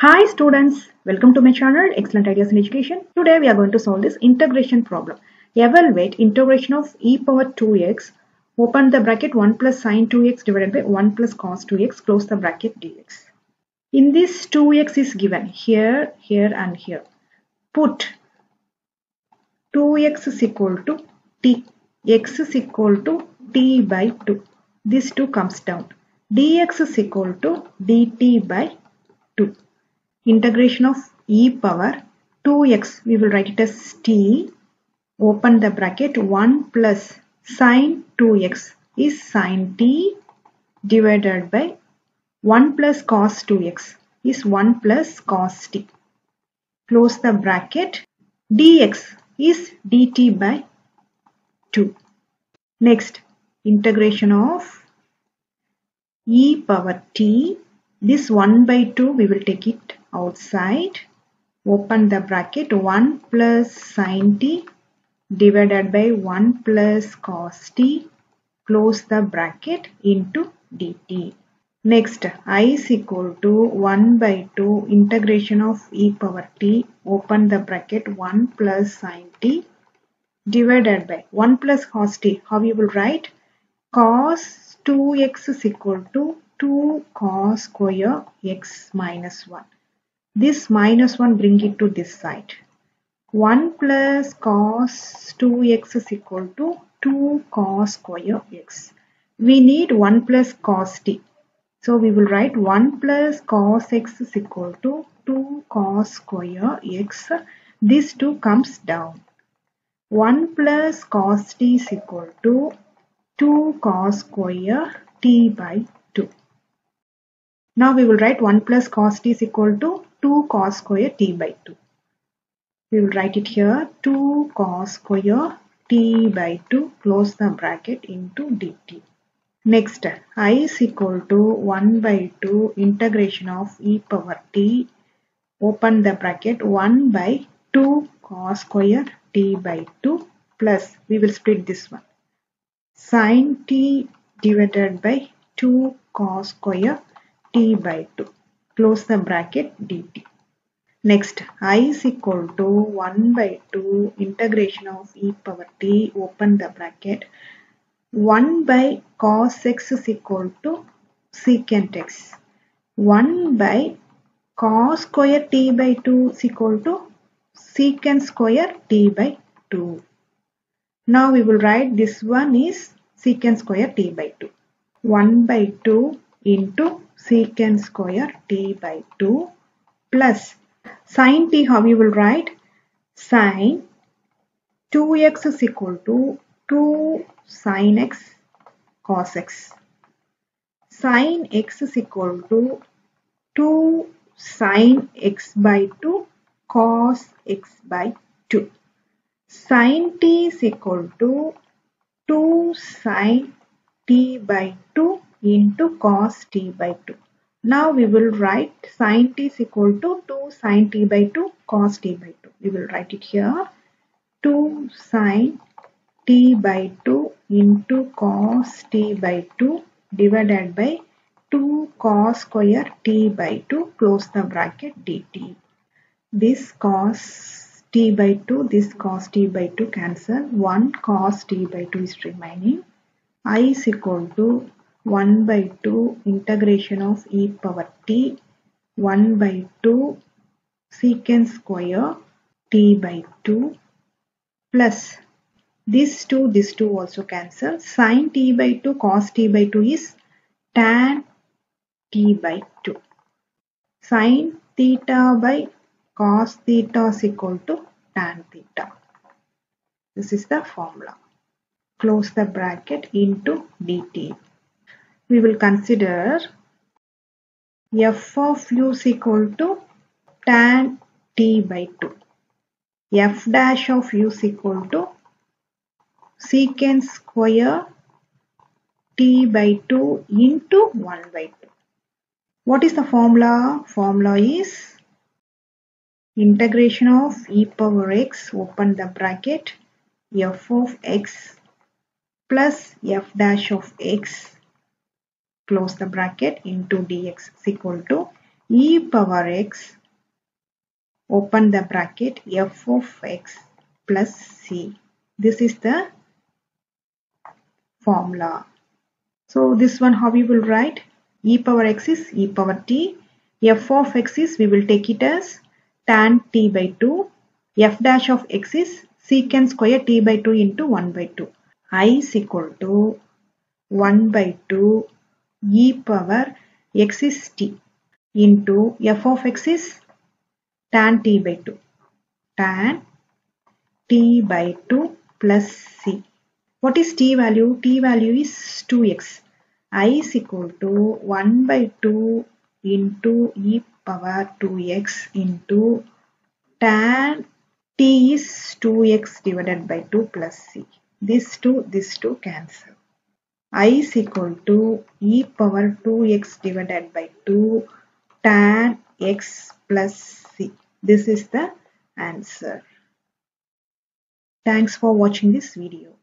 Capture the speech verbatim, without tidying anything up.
Hi students, welcome to my channel Excellent Ideas in Education. Today we are going to solve this integration problem. Evaluate integration of e power two x, open the bracket one plus sine two x divided by one plus cos two x, close the bracket dx. In this two x is given here, here and here. Put two x is equal to t, x is equal to t by two. This two comes down. Dx is equal to dt by two. Integration of e power two x, we will write it as t, open the bracket one plus sine two x is sine t divided by one plus cos two x is one plus cos t, close the bracket, dx is dt by two. Next, integration of e power t, this one by two we will take it outside, open the bracket one plus sine t divided by one plus cos t, close the bracket, into dt. Next, I is equal to one by two integration of e power t, open the bracket one plus sine t divided by one plus cos t. How you will write? Cos two x is equal to two cos square x minus one. This minus one bring it to this side. one plus cos two x is equal to two cos square x. We need one plus cos t. So we will write one plus cos x is equal to two cos square x. This two comes down. one plus cos t is equal to two cos square t by two. Now we will write one plus cos t is equal to two cos square t by two. We will write it here, two cos square t by two, close the bracket, into dt. Next, I is equal to one by two integration of e power t, open the bracket one by two cos square t by two, plus we will split this one, sine t divided by two cos square t by two, close the bracket, dt. Next, I is equal to one by two integration of e power t, open the bracket one by cos x is equal to secant x, one by cos square t by two is equal to secant square t by two. Now we will write this one is secant square t by two. one by two into secant square t by two, plus sine t, how we will write? Sine two x is equal to two sine x cos x. Sine x is equal to two sine x by two cos x by two. Sine t is equal to two sine t by two into cos t by two. Now we will write sine t is equal to two sine t by two cos t by two. We will write it here, two sine t by two into cos t by two divided by two cos square t by two, close the bracket, dt. This cos t by two, this cos t by two cancel, one cos t by two is remaining. I is equal to one by two integration of e power t, one by two secant square t by two, plus this two, this two also cancel, sine t by two cos t by two is tan t by two. Sine theta by cos theta is equal to tan theta. This is the formula. Close the bracket, into dt. We will consider f of u is equal to tan t by two. F dash of u is equal to secant square t by two into one by two. What is the formula? Formula is integration of e power x, open the bracket, f of x plus f dash of x, close the bracket, into dx is equal to e power x open the bracket f of x plus c. This is the formula. So this one how we will write? E power x is e power t. F of x is we will take it as tan t by two. F dash of x is secant square t by two into one by two. I is equal to one by two e power x is t into f of x is tan t by two. Tan t by two plus c. What is t value? T value is two x. I is equal to one by two into e power two x into tan t is two x divided by two plus c. This two, this two cancel. I is equal to e power two x divided by two tan x plus c. This is the answer. Thanks for watching this video.